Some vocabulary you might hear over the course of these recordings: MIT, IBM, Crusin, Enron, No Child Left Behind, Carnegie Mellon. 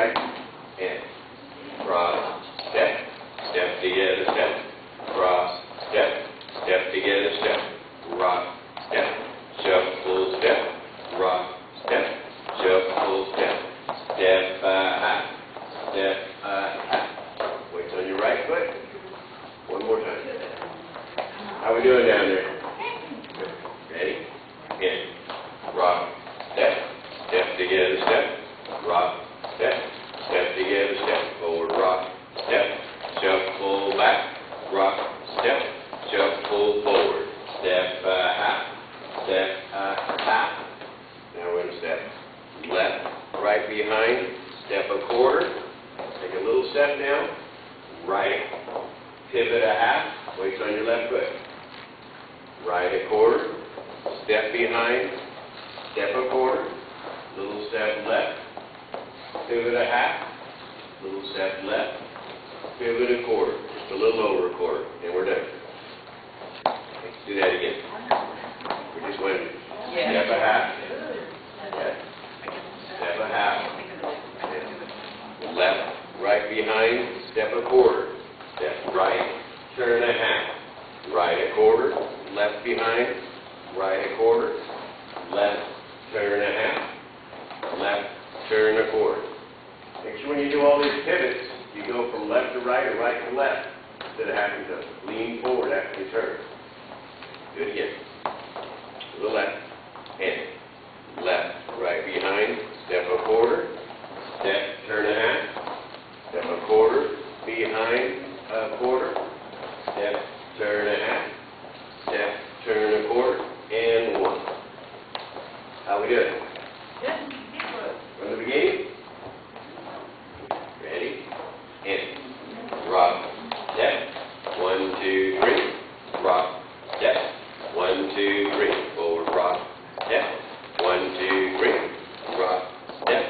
right hand, cross, step, step together, step, cross, step, step together, step, rock, step, shuffle, step, rock, step, shuffle, step, step behind, wait till your right foot, one more time. How we doing down there? Ready? In, rock, step, step together, step, rock, step, step together, step, forward, rock, step, shuffle back, rock, step, shuffle forward, step behind, step behind. Now we're going to step left, right behind, step a quarter, take a little step down, right, pivot a half, weights on your left foot, right a quarter, step behind, step a quarter, little step left, pivot a half, little step left, pivot a quarter, just a little over a quarter, and we're done. Let's do that again. We just went step a half, step a half, left, right behind, step a quarter, step right, turn a half, right a quarter, left behind, right a quarter, left, turn a half, left, turn a quarter. Make sure when you do all these pivots, you go from left to right or right to left instead of having to lean forward after you turn. Do it again. To the left, and left, right behind, step a quarter, step, turn a half, step a quarter, behind a quarter, step, turn a half, step, turn a quarter, and one. How we doing? Good. From the beginning. Rock, step, one, two, three, rock, step, one, two, three, forward, rock, step, one, two, three, rock, step,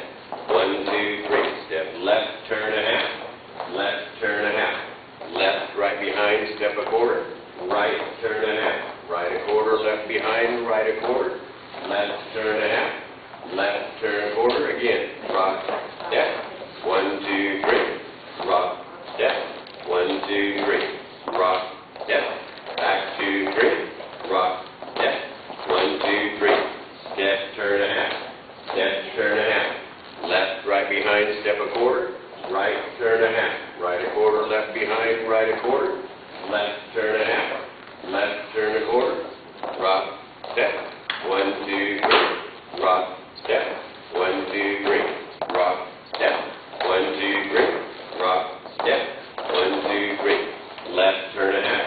one, two, three, step, left, turn a half, left, turn a half, left, right behind, step a quarter, right, turn a half, right a quarter, left behind, right a quarter, left, turn a half, left, turn a quarter, again, rock, step, one, two, three, rock, step, one, two, three, rock, step, back, two, three, rock, step, one, two, three, step, turn a half, step, turn a half, left, right behind, step a quarter, right, turn a half, right a quarter, left behind, right a quarter, left, turn a half, left, turn a quarter, rock, step, one, two, three, rock, step, one, two, three, rock, step, one, two, three, rock, step, one, two, three, left, turn a half,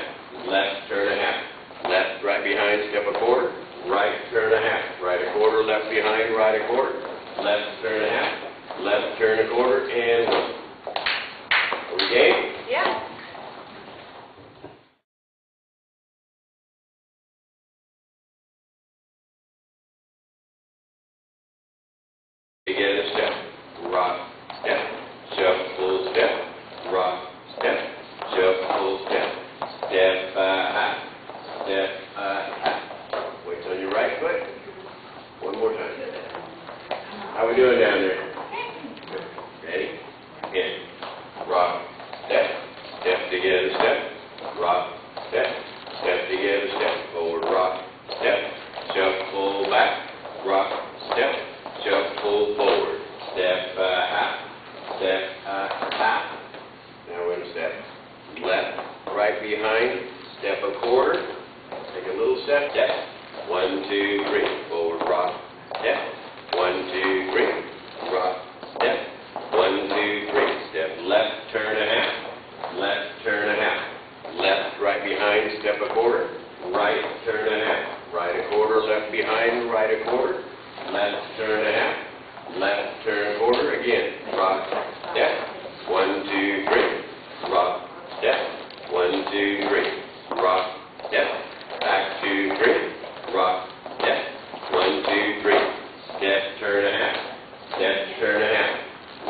left, turn a half, left, right behind, step a quarter, right, turn a half, right a quarter, left behind, right a quarter, left, turn a half, left, turn a quarter, and one. Are we game? Yeah. Together, step, rock, step, shuffle, step, rock, step, shuffle, step, step behind, weights on your right foot, one more time. How we doing down there? Ready? In, rock, step, step together, step, rock, step, step together, step, forward, rock, step, shuffle back, rock, step, shuffle forward, step behind, step behind. Now we're going to step left, right behind, step a quarter, take a little step, step, one, two, three, forward, rock, step, one, two, three, rock, step, one, two, three, step, left, turn a half, left, turn a half, left, right behind, step a quarter, right, turn a half, right a quarter, left behind, right a quarter, left, turn a half, left, turn a quarter, again, rock, step, one, two, three, rock, step, one, two, three, rock, step, back, two, three, rock, step, one, two, three, step, turn a half, step, turn a half,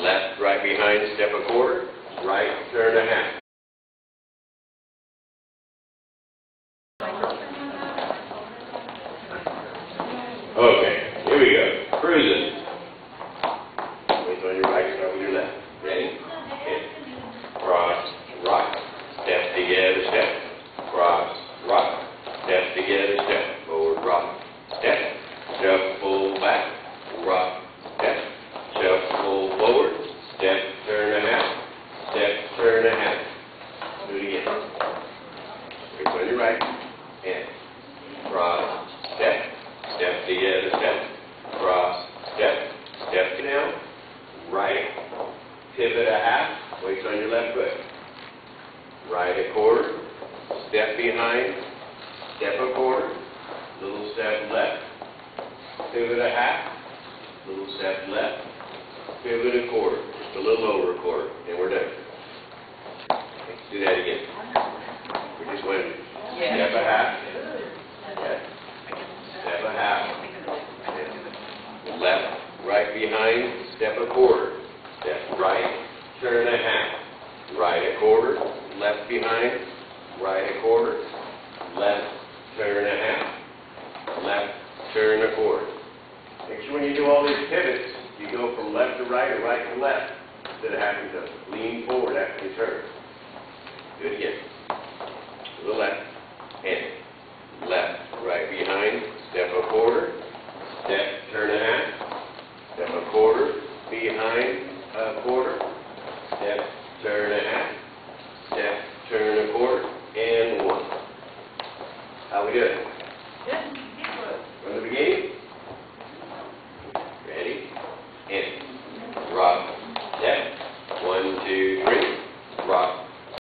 left, right behind, step a quarter, right, turn a half. Okay, here we go, cruising. Wait on your right, start with your left. rock, step, just pull forward, step, turn and half, step, turn and half. Do it again. Here's on your right, and cross, step, step to the other step, cross, step, step down, right, pivot a half, weights on your left foot, right a quarter, step behind, step a quarter, little step left, pivot a half, little step left, pivot a quarter, just a little over a quarter, and we're done. Let's do that again. We just went step a half, step a half, left, right behind, step a quarter, step right, turn a half, right a quarter, left behind, right a quarter, left, turn a half, left, turn a quarter. Make sure when you do all these pivots, you go from left to right or right to left instead of having to lean forward after you turn. Do it again. To the left, and left, right behind, step a quarter, step, turn a half, step a quarter, behind a quarter, step, turn a half, step, turn a quarter, and one. How we doing? Good. From the beginning?